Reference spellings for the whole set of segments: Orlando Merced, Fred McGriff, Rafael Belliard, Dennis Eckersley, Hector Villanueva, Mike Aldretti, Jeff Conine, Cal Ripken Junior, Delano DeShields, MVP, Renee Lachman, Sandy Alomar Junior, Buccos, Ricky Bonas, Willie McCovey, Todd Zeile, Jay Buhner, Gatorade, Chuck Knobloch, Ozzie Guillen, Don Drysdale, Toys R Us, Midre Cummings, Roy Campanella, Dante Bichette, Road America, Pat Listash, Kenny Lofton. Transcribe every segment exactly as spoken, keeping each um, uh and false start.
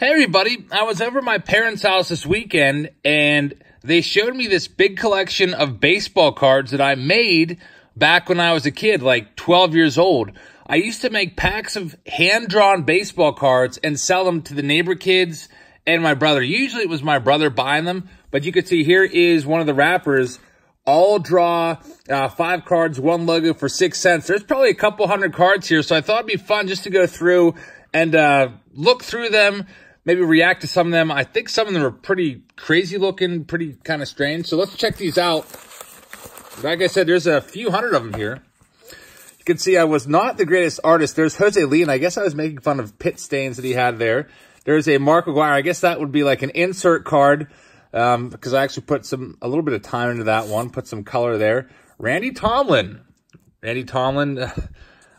Hey everybody, I was over at my parents' house this weekend and they showed me this big collection of baseball cards that I made back when I was a kid, like twelve years old. I used to make packs of hand-drawn baseball cards and sell them to the neighbor kids and my brother. Usually it was my brother buying them, but you can see here is one of the wrappers. All draw uh, five cards, one logo for six cents. There's probably a couple hundred cards here, so I thought it'd be fun just to go through and uh, look through them. Maybe react to some of them. I think some of them are pretty crazy looking, pretty kind of strange. So let's check these out. Like I said, there's a few hundred of them here. You can see I was not the greatest artist. There's Jose Lee, and I guess I was making fun of pit stains that he had there. There's a Mark McGwire. I guess that would be like an insert card um, because I actually put some a little bit of time into that one, put some color there. Randy Tomlin. Randy Tomlin.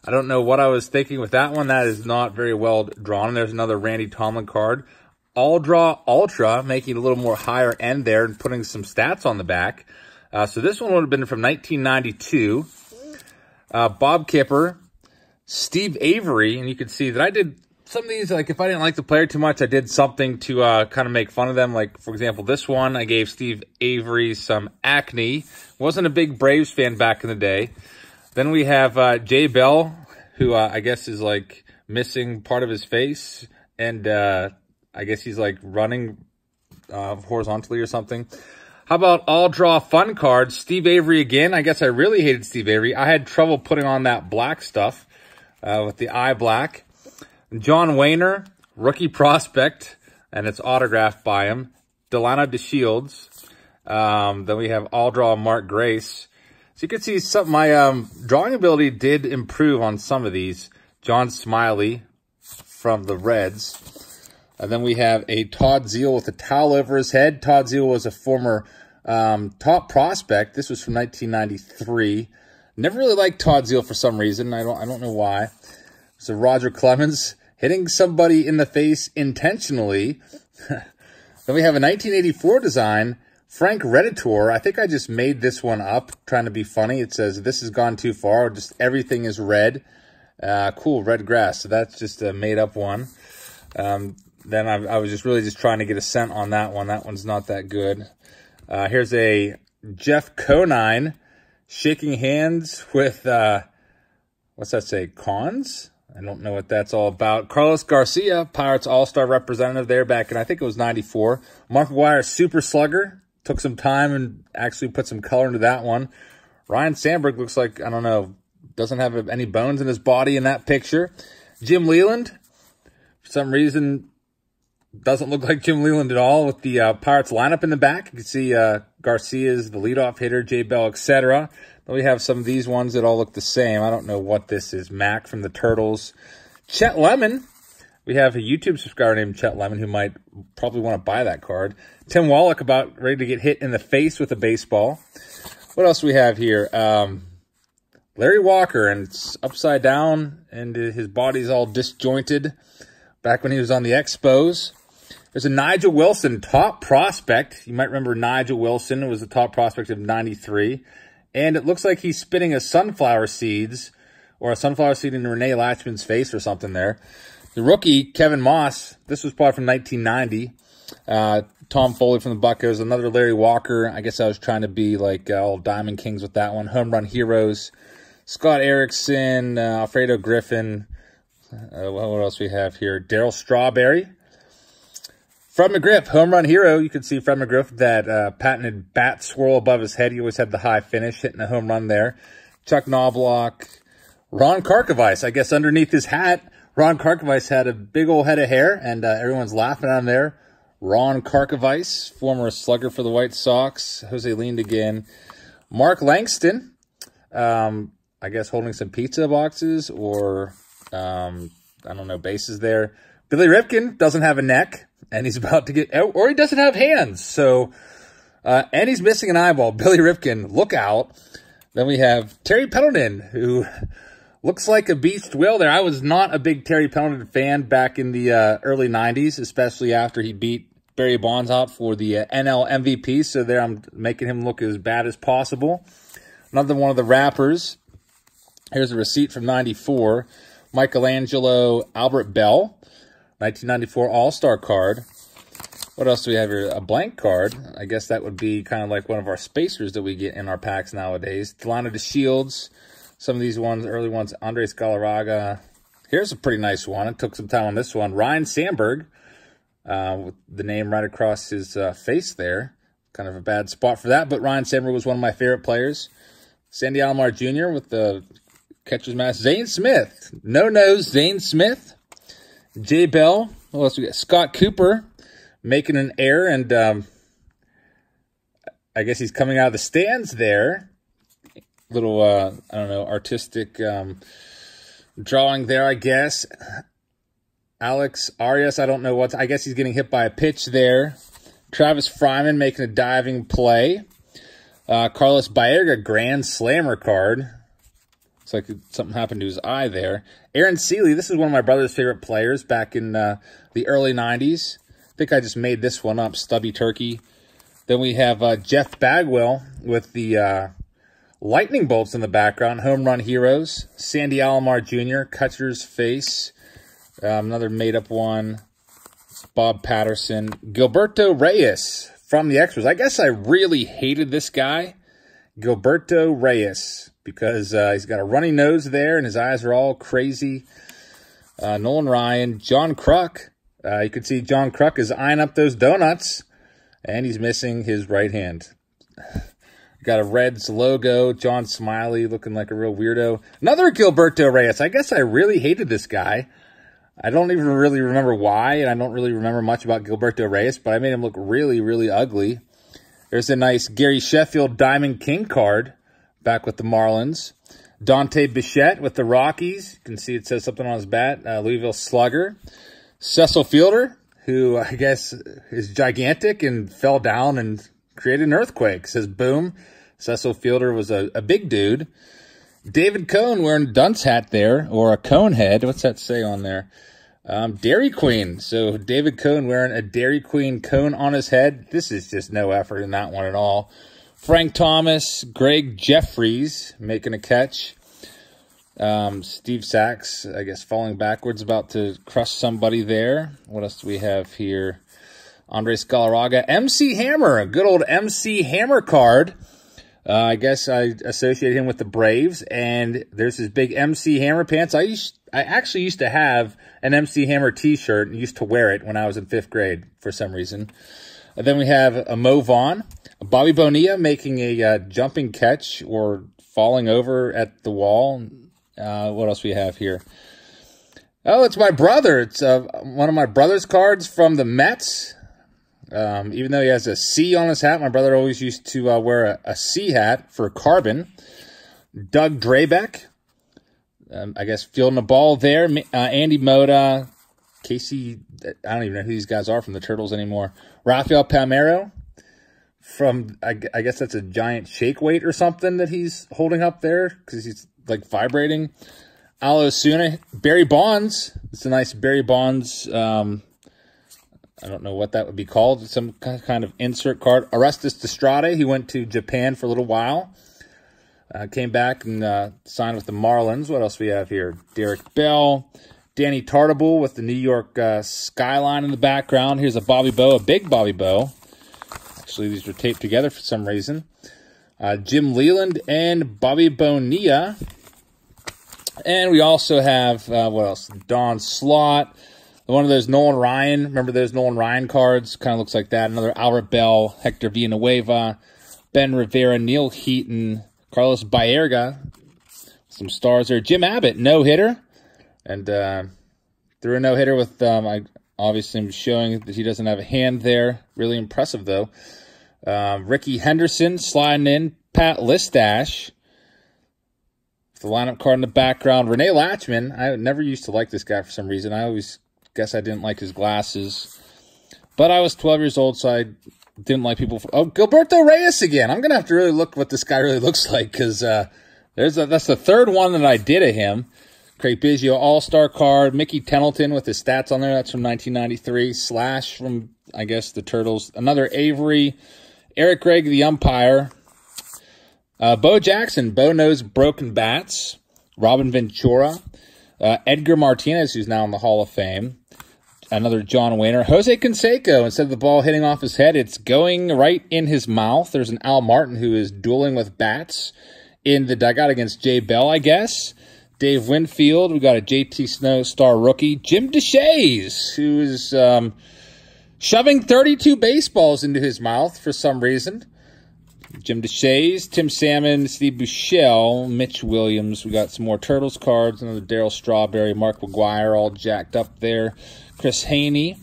I don't know what I was thinking with that one. That is not very well drawn. There's another Randy Tomlin card. All Draw Ultra, making it a little more higher end there and putting some stats on the back. Uh, so this one would have been from nineteen ninety-two. Uh, Bob Kipper, Steve Avery, and you can see that I did some of these, like if I didn't like the player too much, I did something to uh, kind of make fun of them. Like, for example, this one, I gave Steve Avery some acne. Wasn't a big Braves fan back in the day. Then we have uh, Jay Bell, who uh, I guess is like missing part of his face. And uh, I guess he's like running uh, horizontally or something. How about All Draw Fun Cards? Steve Avery again. I guess I really hated Steve Avery. I had trouble putting on that black stuff uh, with the eye black. John Wehner, rookie prospect. And it's autographed by him. Delano DeShields. Um, then we have All Draw Mark Grace. So you can see some, my um, drawing ability did improve on some of these. John Smiley from the Reds. And then we have a Todd Zeile with a towel over his head. Todd Zeile was a former um, top prospect. This was from nineteen ninety-three. Never really liked Todd Zeile for some reason. I don't, I don't know why. So Roger Clemens hitting somebody in the face intentionally. Then we have a nineteen eighty-four design. Frank Redator, I think I just made this one up, trying to be funny. It says, this has gone too far, just everything is red. Uh, cool, red grass. So that's just a made-up one. Um, then I, I was just really just trying to get a scent on that one. That one's not that good. Uh, here's a Jeff Conine shaking hands with, uh, what's that say, Cons? I don't know what that's all about. Carlos Garcia, Pirates All-Star representative there back in, I think it was ninety-four. Mark McGwire, Super Slugger. Took some time and actually put some color into that one. Ryan Sandberg looks like, I don't know, doesn't have any bones in his body in that picture. Jim Leland, for some reason, doesn't look like Jim Leland at all with the uh, Pirates lineup in the back. You can see uh, Garcia's the leadoff hitter, Jay Bell, et cetera. Then we have some of these ones that all look the same. I don't know what this is. Mac from the Turtles. Chet Lemon. We have a YouTube subscriber named Chet Lemon who might probably want to buy that card. Tim Wallach about ready to get hit in the face with a baseball. What else do we have here? Um, Larry Walker, and it's upside down, and his body's all disjointed back when he was on the Expos. There's a Nigel Wilson, top prospect. You might remember Nigel Wilson, who was the top prospect of ninety-three. And it looks like he's spitting a sunflower seeds or a sunflower seed in Renee Lachman's face or something there. The rookie, Kevin Moss, this was probably from nineteen ninety. Uh, Tom Foley from the Buccos, another Larry Walker. I guess I was trying to be like uh, old Diamond Kings with that one. Home Run Heroes, Scott Erickson, uh, Alfredo Griffin. Uh, what else we have here? Darryl Strawberry. Fred McGriff, Home Run Hero. You can see Fred McGriff with that uh, patented bat swirl above his head. He always had the high finish, hitting a home run there. Chuck Knobloch, Ron Karkovice, I guess underneath his hat. Ron Karkovice had a big old head of hair, and uh, everyone's laughing on there. Ron Karkovice, former slugger for the White Sox. Jose Leland again. Mark Langston, um, I guess holding some pizza boxes or, um, I don't know, bases there. Billy Ripken doesn't have a neck, and he's about to get out, or he doesn't have hands. So, uh, and he's missing an eyeball. Billy Ripken, look out. Then we have Terry Pendleton, who... looks like a beached whale there. I was not a big Terry Pendleton fan back in the uh, early nineties, especially after he beat Barry Bonds out for the uh, N L M V P. So there I'm making him look as bad as possible. Another one of the rappers. Here's a receipt from ninety-four. Michelangelo Albert Bell. nineteen ninety-four All-Star card. What else do we have here? A blank card. I guess that would be kind of like one of our spacers that we get in our packs nowadays. Delano DeShields. Some of these ones, early ones, Andres Galarraga. Here's a pretty nice one. It took some time on this one. Ryan Sandberg, uh, with the name right across his uh, face there. Kind of a bad spot for that, but Ryan Sandberg was one of my favorite players. Sandy Alomar Junior with the catcher's mask. Zane Smith. No-nose Zane Smith. Jay Bell. What else we got? Scott Cooper making an error, and um, I guess he's coming out of the stands there. Little, uh, I don't know, artistic um, drawing there, I guess. Alex Arias, I don't know what's... I guess he's getting hit by a pitch there. Travis Fryman making a diving play. Uh, Carlos Baerga, grand slammer card. Looks like something happened to his eye there. Aaron Seeley, this is one of my brother's favorite players back in uh, the early nineties. I think I just made this one up, Stubby Turkey. Then we have uh, Jeff Bagwell with the uh, lightning bolts in the background. Home Run Heroes. Sandy Alomar Junior, Cutcher's Face. Uh, another made-up one. Bob Patterson. Gilberto Reyes from the Extras. I guess I really hated this guy, Gilberto Reyes, because uh, he's got a runny nose there and his eyes are all crazy. Uh, Nolan Ryan. John Kruk. Uh, you can see John Kruk is eyeing up those donuts, and he's missing his right hand. Got a Reds logo. John Smiley looking like a real weirdo. Another Gilberto Reyes. I guess I really hated this guy. I don't even really remember why, and I don't really remember much about Gilberto Reyes, but I made him look really, really ugly. There's a nice Gary Sheffield Diamond King card back with the Marlins. Dante Bichette with the Rockies. You can see it says something on his bat. Uh, Louisville Slugger. Cecil Fielder, who I guess is gigantic and fell down and created an earthquake. Says boom. Cecil Fielder was a, a big dude. David Cohn wearing a dunce hat there, or a cone head. What's that say on there? Um, Dairy Queen. So David Cohn wearing a Dairy Queen cone on his head. This is just no effort in that one at all. Frank Thomas, Greg Jeffries making a catch. Um, Steve Sachs, I guess, falling backwards, about to crush somebody there. What else do we have here? Andres Galarraga. M C Hammer, a good old M C Hammer card. Uh, I guess I associate him with the Braves, and there's his big M C Hammer pants. I used, I actually used to have an M C Hammer t-shirt and used to wear it when I was in fifth grade for some reason. And then we have a Mo Vaughn, Bobby Bonilla making a uh, jumping catch or falling over at the wall. Uh, what else we have here? Oh, it's my brother. It's uh, one of my brother's cards from the Mets. Um, even though he has a C on his hat, my brother always used to uh, wear a, a C hat for carbon. Doug Drabeck, um, I guess, fielding the ball there. Uh, Andy Moda, Casey, I don't even know who these guys are from the Turtles anymore. Rafael Palmeiro from, I, I guess that's a giant shake weight or something that he's holding up there because he's like vibrating. Al Osuna. Barry Bonds. It's a nice Barry Bonds. Um, I don't know what that would be called. Some kind of insert card. Arestis Destrade. He went to Japan for a little while. Uh, came back and uh, signed with the Marlins. What else we have here? Derek Bell. Danny Tartable with the New York uh, skyline in the background. Here's a Bobby Bo. A big Bobby Bo. Actually, these were taped together for some reason. Uh, Jim Leland and Bobby Bonilla. And we also have, uh, what else? Don Slott. One of those Nolan Ryan. Remember those Nolan Ryan cards? Kind of looks like that. Another Albert Bell, Hector Villanueva, Ben Rivera, Neil Heaton, Carlos Baerga. Some stars there. Jim Abbott, no-hitter. And uh, threw a no-hitter with, um, I obviously am showing that he doesn't have a hand there. Really impressive, though. Um, Ricky Henderson sliding in. Pat Listash. The lineup card in the background. Rene Latchman. I never used to like this guy for some reason. I always guess I didn't like his glasses. But I was twelve years old, so I didn't like people. For, oh, Gilberto Reyes again. I'm going to have to really look what this guy really looks like, because uh, there's a, that's the third one that I did of him. Craig Biggio All-Star card. Mickey Tenelton with his stats on there. That's from nineteen ninety-three. Slash from, I guess, the Turtles. Another Avery. Eric Gregg, the umpire. Uh, Bo Jackson, Bo Knows Broken Bats. Robin Ventura. Uh, Edgar Martinez, who's now in the Hall of Fame. another John Waner. Jose Canseco, instead of the ball hitting off his head, it's going right in his mouth. There's an Al Martin who is dueling with bats in the dugout against Jay Bell, I guess. Dave Winfield. We got a J T Snow star rookie. Jim Deshays, who is um, shoving thirty-two baseballs into his mouth for some reason. Jim Deshays, Tim Salmon, Steve Bushell, Mitch Williams. We got some more Turtles cards. Another Darryl Strawberry, Mark McGuire, all jacked up there. Chris Haney,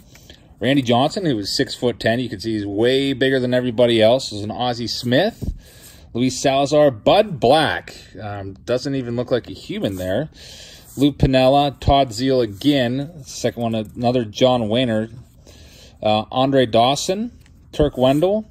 Randy Johnson, who was six foot ten. You can see he's way bigger than everybody else. There's an Ozzie Smith, Luis Salazar, Bud Black. Um, doesn't even look like a human there. Lou Piniella, Todd Zeile again. Second one, another John Waner. Uh, Andre Dawson, Turk Wendell.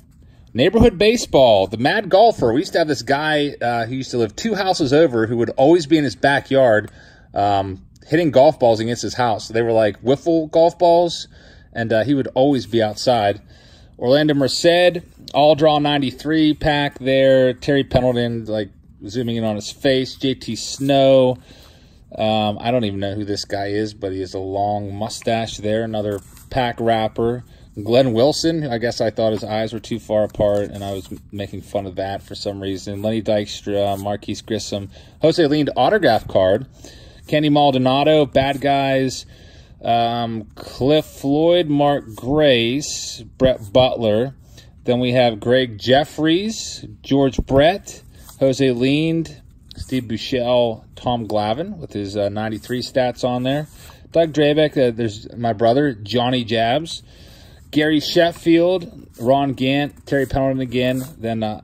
Neighborhood Baseball, the Mad Golfer. We used to have this guy uh, who used to live two houses over who would always be in his backyard um, hitting golf balls against his house. So they were like wiffle golf balls, and uh, he would always be outside. Orlando Merced, All Draw ninety-three pack there. Terry Pendleton, like, zooming in on his face. J T Snow. Um, I don't even know who this guy is, but he has a long mustache there. Another pack wrapper. Glenn Wilson, I guess I thought his eyes were too far apart, and I was making fun of that for some reason. Lenny Dykstra, Marquise Grissom, Jose Leaned autograph card. Kenny Maldonado, Bad Guys, um, Cliff Floyd, Mark Grace, Brett Butler. Then we have Greg Jeffries, George Brett, Jose Leaned, Steve Bushell, Tom Glavine with his uh, ninety-three stats on there. Doug Drabeck, uh, there's my brother, Johnny Jabs. Gary Sheffield, Ron Gant, Terry Pendleton again. Then uh,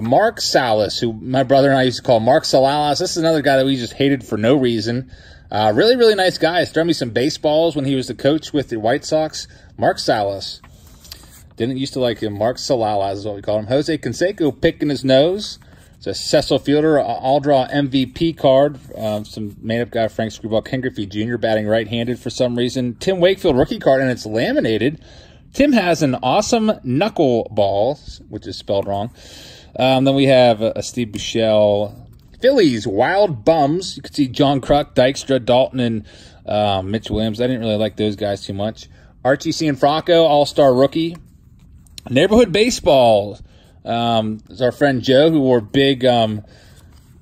Mark Salas, who my brother and I used to call Mark Salalas. This is another guy that we just hated for no reason. Uh, really, really nice guy. Threw me some baseballs when he was the coach with the White Sox. Mark Salas. Didn't used to like him. Mark Salalas is what we called him. Jose Canseco picking his nose. It's a Cecil Fielder, all-draw M V P card. Um, some made-up guy, Frank Screwball Ken Griffey Junior batting right-handed for some reason. Tim Wakefield rookie card, and it's laminated. Tim has an awesome knuckle ball, which is spelled wrong. Um, then we have a, a Steve Bushell. Phillies, Wild Bums. You can see John Kruk, Dykstra, Dalton, and uh, Mitch Williams. I didn't really like those guys too much. Archie Cianfrocco, all-star rookie. Neighborhood Baseball. Um, it's our friend Joe, who wore big um,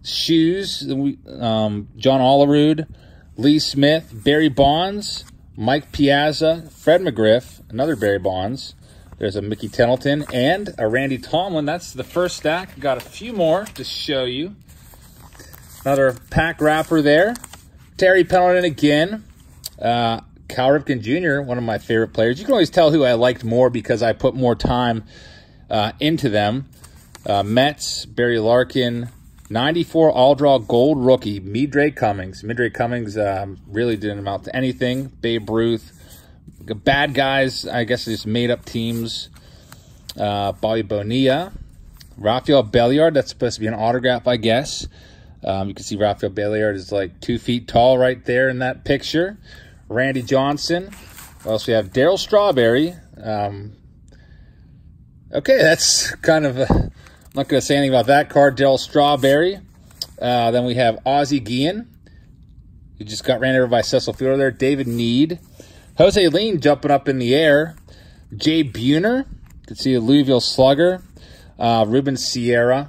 shoes. We, um, John Olerud, Lee Smith, Barry Bonds. Mike Piazza, Fred McGriff, another Barry Bonds. There's a Mickey Tenelton and a Randy Tomlin. That's the first stack. Got a few more to show you. Another pack wrapper there. Terry Pendleton again. Uh, Cal Ripken Junior, one of my favorite players. You can always tell who I liked more because I put more time uh, into them. Uh, Mets, Barry Larkin. ninety-four all-draw gold rookie, Midre Cummings. Midre Cummings um, really didn't amount to anything. Babe Ruth. Bad Guys, I guess they just made up teams. Uh, Bobby Bonilla. Rafael Belliard, that's supposed to be an autograph, I guess. Um, you can see Rafael Belliard is like two feet tall right there in that picture. Randy Johnson. What else we have? Darryl Strawberry. Um, okay, that's kind of... a, I'm not going to say anything about that card. Darryl Strawberry. Uh, then we have Ozzie Guillen, who just got ran over by Cecil Fielder there. David Need. Jose Lean jumping up in the air. Jay Buhner. You can see a Louisville slugger. Uh, Ruben Sierra.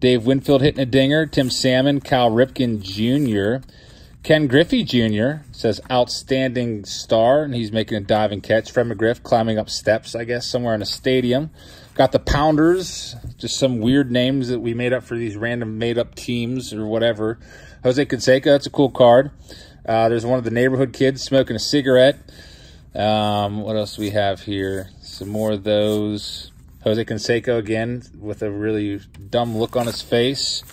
Dave Winfield hitting a dinger. Tim Salmon. Cal Ripken Junior Ken Griffey Junior says outstanding star, and he's making a diving catch. Fred McGriff climbing up steps, I guess, somewhere in a stadium. Got the Pounders, just some weird names that we made up for these random made-up teams or whatever. Jose Canseco, that's a cool card. Uh, there's one of the neighborhood kids smoking a cigarette. Um, what else do we have here? Some more of those. Jose Canseco again with a really dumb look on his face.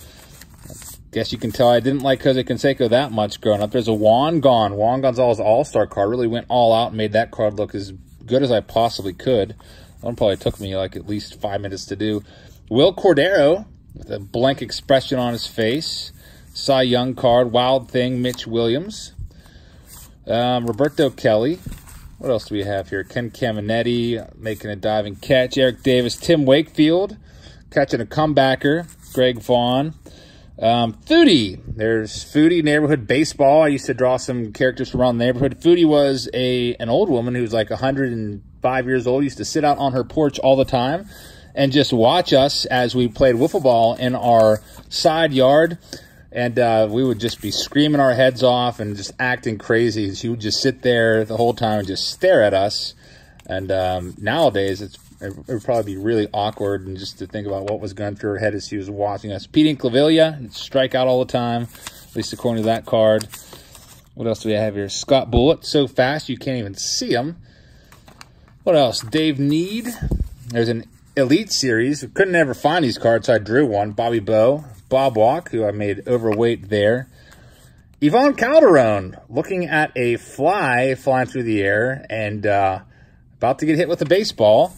I guess you can tell I didn't like Jose Canseco that much growing up. There's a Juan Gon. Juan Gonzalez all-star card. Really went all out and made that card look as good as I possibly could. One probably took me like at least five minutes to do. Will Cordero with a blank expression on his face. Cy Young card. Wild Thing. Mitch Williams. Um, Roberto Kelly. What else do we have here? Ken Caminetti making a diving catch. Eric Davis. Tim Wakefield catching a comebacker. Greg Vaughn. Um, Foodie. There's Foodie, Neighborhood Baseball. I used to draw some characters from around the neighborhood. Foodie was a an old woman who was like a hundred and five years old, used to sit out on her porch all the time and just watch us as we played wiffle ball in our side yard. And uh, we would just be screaming our heads off and just acting crazy. She would just sit there the whole time and just stare at us. And um, nowadays, it's, it would probably be really awkward, and just to think about what was going through her head as she was watching us. Pete and Clavilia, strike out all the time, at least according to that card. What else do we have here? Scott Bullitt, so fast you can't even see him. What else? Dave Need. There's an Elite Series. We couldn't ever find these cards, so I drew one. Bobby Bowe. Bob Walk, who I made overweight there. Yvonne Calderon, looking at a fly flying through the air and uh, about to get hit with a baseball.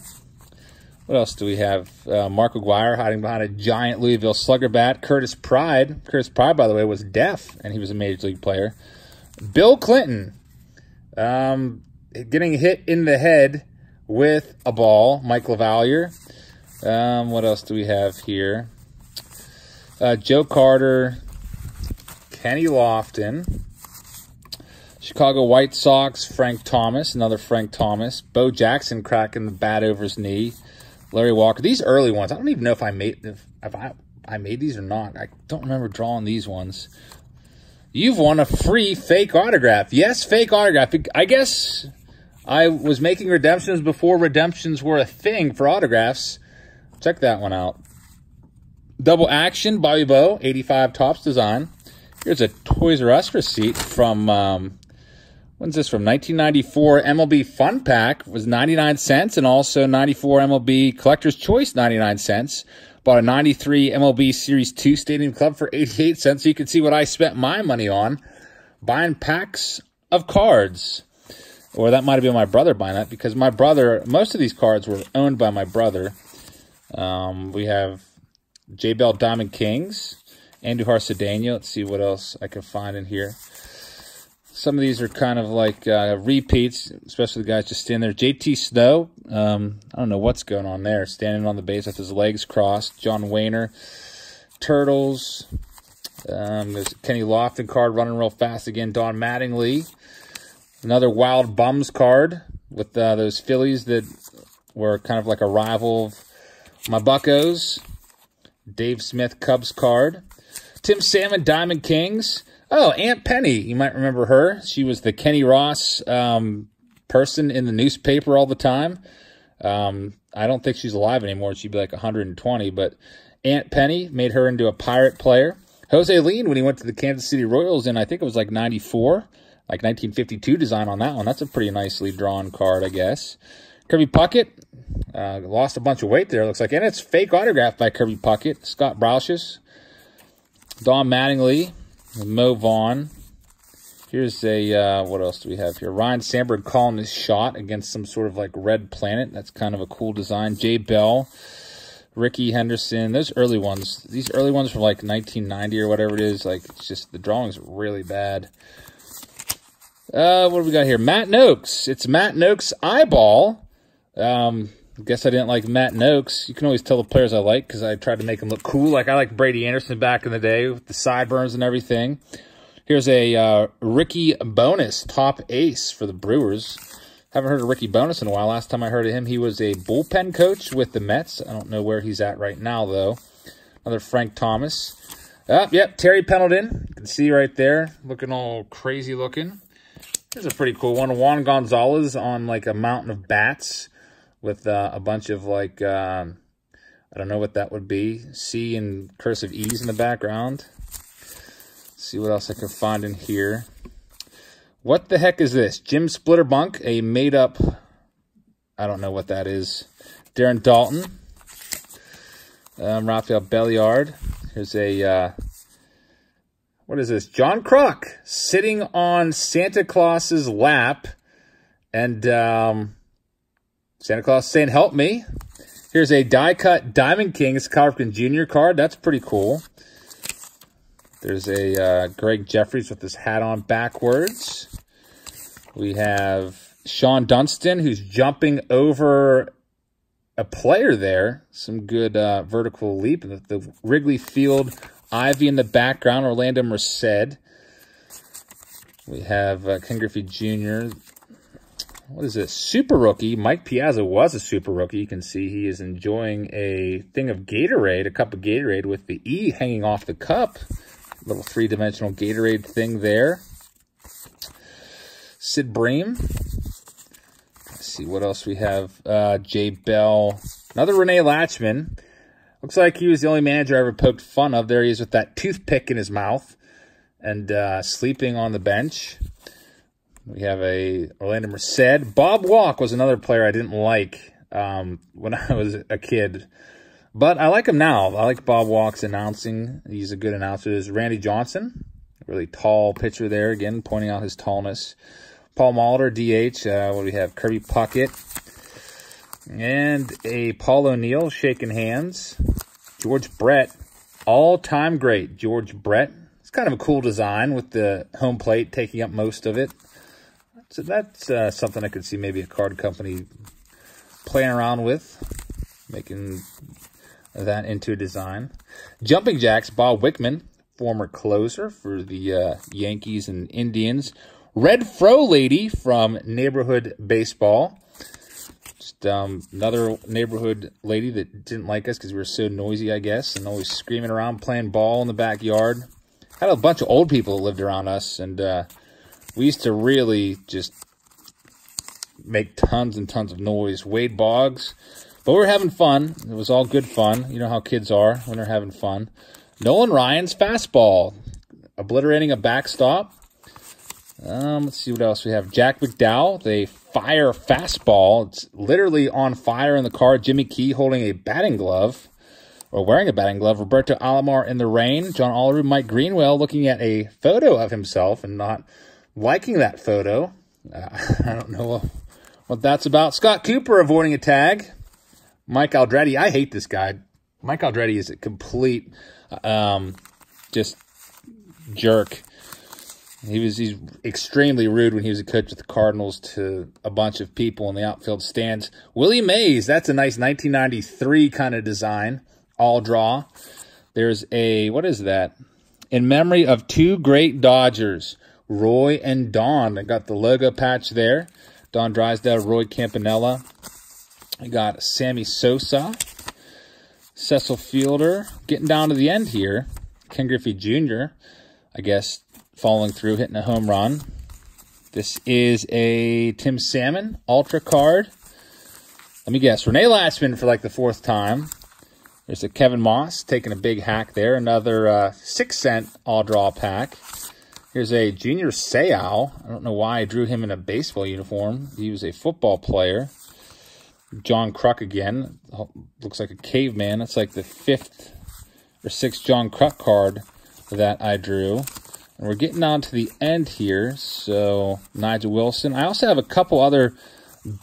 What else do we have? Uh, Mark Aguirre hiding behind a giant Louisville Slugger bat. Curtis Pride. Curtis Pride, by the way, was deaf, and he was a major league player. Bill Clinton, um, getting hit in the head with a ball. Mike LaValliere. Um, what else do we have here? Uh, Joe Carter, Kenny Lofton, Chicago White Sox, Frank Thomas, another Frank Thomas, Bo Jackson cracking the bat over his knee, Larry Walker. These early ones, I don't even know if I made if, if I, I made these or not. I don't remember drawing these ones. You've won a free fake autograph. Yes, fake autograph. I guess I was making redemptions before redemptions were a thing for autographs. Check that one out. Double action, Bobby Bowe, eighty-five Topps design. Here's a Toys R Us receipt from, um, when's this from? nineteen ninety-four M L B Fun Pack was ninety-nine cents, and also ninety-four M L B Collector's Choice, ninety-nine cents. Bought a ninety-three M L B Series two Stadium Club for eighty-eight cents. So you can see what I spent my money on, buying packs of cards. Or that might have been my brother buying that, because my brother, most of these cards were owned by my brother. Um, we have J. Bell Diamond Kings, Andujar Cedeno. Let's see what else I can find in here. Some of these are kind of like uh, repeats, especially the guys just standing there. J T. Snow, um, I don't know what's going on there, standing on the base with his legs crossed. John Wehner, Turtles. Um, there's a Kenny Lofton card running real fast again. Don Mattingly, another Wild Bums card with uh, those Phillies that were kind of like a rival of my Buccos. Dave Smith, Cubs card. Tim Salmon, Diamond Kings. Oh, Aunt Penny. You might remember her. She was the Kenny Ross um, person in the newspaper all the time. Um, I don't think she's alive anymore. She'd be like a hundred and twenty. But Aunt Penny made her into a Pirate player. Jose Lean, when he went to the Kansas City Royals in, I think it was like ninety-four, like nineteen fifty-two design on that one. That's a pretty nicely drawn card, I guess. Kirby Puckett. Uh, lost a bunch of weight there, looks like. And it's fake autographed by Kirby Puckett. Scott Brauchus. Don Mattingly. Mo Vaughn. Here's a, uh, what else do we have here? Ryan Sandberg calling his shot against some sort of like red planet. That's kind of a cool design. Jay Bell. Ricky Henderson. Those early ones. These early ones from like nineteen ninety or whatever it is. Like, it's just, the drawing's really bad. Uh, what do we got here? Matt Noakes. It's Matt Noakes' eyeball. Um, I guess I didn't like Matt Noakes. You can always tell the players I like because I tried to make them look cool. Like, I like Brady Anderson back in the day with the sideburns and everything. Here's a uh, Ricky Bonas, top ace for the Brewers. Haven't heard of Ricky Bonas in a while. Last time I heard of him, he was a bullpen coach with the Mets. I don't know where he's at right now, though. Another Frank Thomas. Oh, yep, Terry Pendleton. You can see right there, looking all crazy looking. Here's a pretty cool one. Juan Gonzalez on, like, a mountain of bats. With uh, a bunch of, like, um, I don't know what that would be. C and cursive E's in the background. Let's see what else I can find in here. What the heck is this? Jim Splitterbunk, a made-up, I don't know what that is. Darren Dalton. Um, Rafael Belliard. Here's a, uh, what is this? John Kruk sitting on Santa Claus's lap. And, um... Santa Claus saying, help me. Here's a die-cut Diamond Kings Kyle Ripken Junior card. That's pretty cool. There's a uh, Greg Jeffries with his hat on backwards. We have Sean Dunston, who's jumping over a player there. Some good uh, vertical leap. The Wrigley Field Ivy in the background, Orlando Merced. We have uh, Ken Griffey Junior What is this? Super rookie. Mike Piazza was a super rookie. You can see he is enjoying a thing of Gatorade, a cup of Gatorade with the E hanging off the cup. Little three-dimensional Gatorade thing there. Sid Bream. Let's see what else we have. Uh, Jay Bell. Another Rene Latchman. Looks like he was the only manager I ever poked fun of. There he is with that toothpick in his mouth and uh, sleeping on the bench. We have a Orlando Merced. Bob Walk was another player I didn't like um, when I was a kid. But I like him now. I like Bob Walk's announcing. He's a good announcer. There's Randy Johnson. Really tall pitcher there. Again, pointing out his tallness. Paul Molitor, D H. Uh, what do we have? Kirby Puckett. And a Paul O'Neill shaking hands. George Brett. All-time great. George Brett. It's kind of a cool design with the home plate taking up most of it. So that's uh, something I could see maybe a card company playing around with, making that into a design. Jumping Jacks, Bob Wickman, former closer for the uh, Yankees and Indians. Red Fro Lady from Neighborhood Baseball. Just um, another neighborhood lady that didn't like us because we were so noisy, I guess, and always screaming around, playing ball in the backyard. Had a bunch of old people that lived around us, and uh, we used to really just make tons and tons of noise. Wade Boggs. But we were having fun. It was all good fun. You know how kids are when they're having fun. Nolan Ryan's fastball. Obliterating a backstop. Um, let's see what else we have. Jack McDowell, the fire fastball. It's literally on fire in the car. Jimmy Key holding a batting glove. Or wearing a batting glove. Roberto Alomar in the rain. John Oliver, Mike Greenwell looking at a photo of himself and not liking that photo. Uh, I don't know what that's about. Scott Cooper avoiding a tag. Mike Aldretti, I hate this guy. Mike Aldretti is a complete, um, just jerk. He was he's extremely rude when he was a coach with the Cardinals to a bunch of people in the outfield stands. Willie Mays, that's a nice nineteen ninety-three kind of design. All draw. There's a, what is that? In memory of two great Dodgers, Roy and Don. I got the logo patch there. Don Drysdale, Roy Campanella. I got Sammy Sosa, Cecil Fielder, getting down to the end here. Ken Griffey Junior, I guess, following through, hitting a home run. This is a Tim Salmon Ultra card. Let me guess, Rene Latchman for like the fourth time. There's a Kevin Moss taking a big hack there. Another uh, six-cent all-draw pack. Here's a Junior Seau. I don't know why I drew him in a baseball uniform. He was a football player. John Kruk again. Looks like a caveman. That's like the fifth or sixth John Kruk card that I drew. And we're getting on to the end here. So, Nigel Wilson. I also have a couple other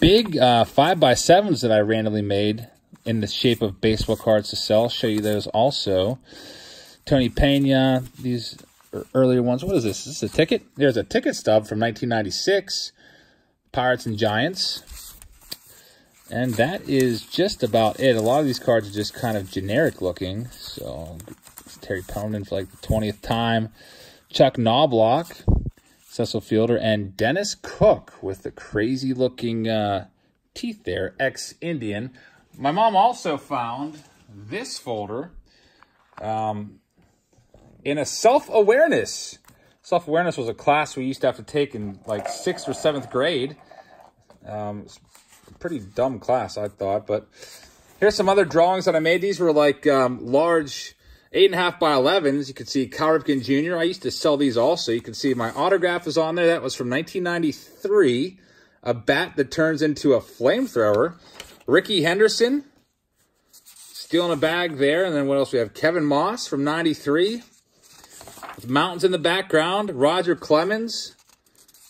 big uh, five by sevens that I randomly made in the shape of baseball cards to sell. I'll show you those also. Tony Pena. These are earlier ones. What is this? Is this a ticket? There's a ticket stub from nineteen ninety-six. Pirates and Giants. And that is just about it. A lot of these cards are just kind of generic looking. So, Terry Pendleton for like the twentieth time. Chuck Knobloch, Cecil Fielder, and Dennis Cook with the crazy looking uh, teeth there. Ex-Indian. My mom also found this folder um, in a self-awareness. Self-awareness was a class we used to have to take in like sixth or seventh grade. Um Pretty dumb class, I thought, but here's some other drawings that I made. These were like um, large eight and a half by elevens. You can see Cal Ripken Junior I used to sell these also. You can see my autograph is on there. That was from nineteen ninety-three. A bat that turns into a flamethrower. Ricky Henderson, stealing a bag there. And then what else we have? Kevin Moss from ninety-three. With mountains in the background. Roger Clemens.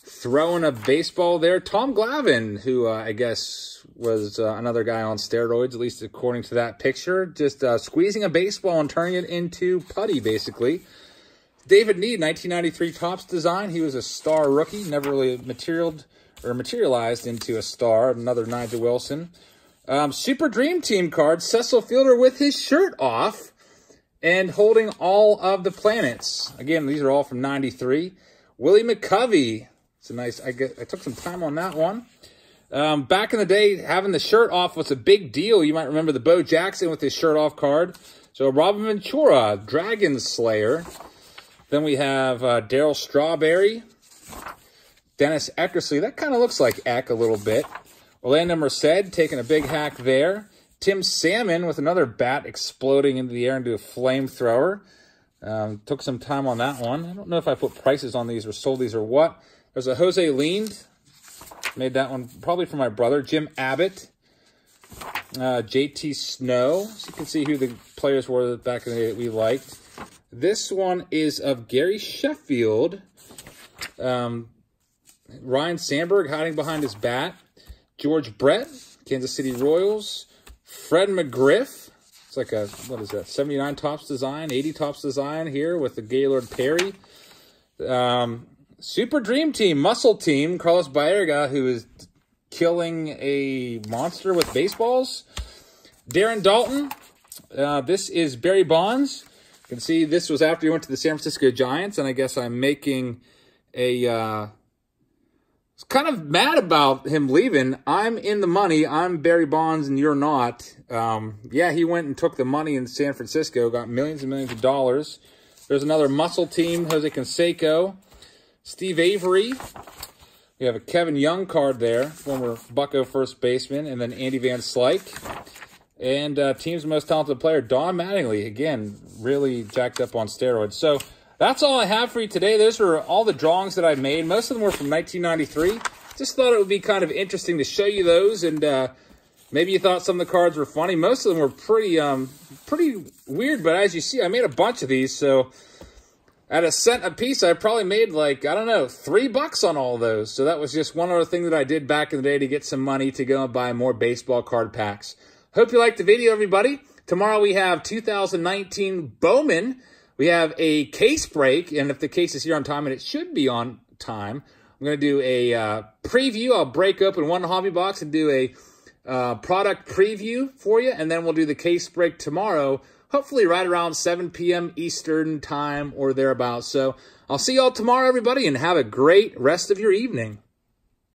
Throwing a baseball there. Tom Glavine, who uh, I guess was uh, another guy on steroids, at least according to that picture. Just uh, squeezing a baseball and turning it into putty, basically. David Need, nineteen ninety-three Topps design. He was a star rookie. Never really materialed or materialized into a star. Another Nigel Wilson. Um, Super Dream Team card. Cecil Fielder with his shirt off. And holding all of the planets. Again, these are all from ninety-three. Willie McCovey. It's a nice, I, get, I took some time on that one. Um, back in the day, having the shirt off was a big deal. You might remember the Bo Jackson with his shirt off card. So Robin Ventura, Dragon Slayer. Then we have uh, Darryl Strawberry. Dennis Eckersley. That kind of looks like Eck a little bit. Orlando Merced taking a big hack there. Tim Salmon with another bat exploding into the air into a flamethrower. Um, took some time on that one. I don't know if I put prices on these or sold these or what. There's a Jose Lind. Made that one probably for my brother. Jim Abbott. Uh, J T Snow. So you can see who the players were back in the day that we liked. This one is of Gary Sheffield. Um, Ryan Sandberg hiding behind his bat. George Brett, Kansas City Royals. Fred McGriff. It's like a, what is that, seventy-nine Topps design, eighty Topps design here with the Gaylord Perry. Um, Super Dream Team, Muscle Team, Carlos Baerga, who is killing a monster with baseballs. Darren Dalton. Uh, this is Barry Bonds. You can see this was after he went to the San Francisco Giants, and I guess I'm making a... Uh, I was kind of mad about him leaving. I'm in the money. I'm Barry Bonds, and you're not. Um, yeah, he went and took the money in San Francisco, got millions and millions of dollars. There's another Muscle Team, Jose Canseco. Steve Avery. We have a Kevin Young card there, former Bucko first baseman, and then Andy Van Slyke. And uh, team's most talented player, Don Mattingly. Again, really jacked up on steroids. So that's all I have for you today. Those were all the drawings that I made. Most of them were from nineteen ninety-three. Just thought it would be kind of interesting to show you those, and uh, maybe you thought some of the cards were funny. Most of them were pretty, um, pretty weird, but as you see, I made a bunch of these, so at a cent a piece, I probably made like, I don't know, three bucks on all those. So that was just one other thing that I did back in the day to get some money to go and buy more baseball card packs. Hope you liked the video, everybody. Tomorrow we have two thousand nineteen Bowman. We have a case break, and if the case is here on time, and it should be on time, I'm going to do a uh, preview. I'll break open one hobby box and do a uh, product preview for you, and then we'll do the case break tomorrow, hopefully right around seven P M Eastern time or thereabouts. So I'll see y'all tomorrow, everybody, and have a great rest of your evening.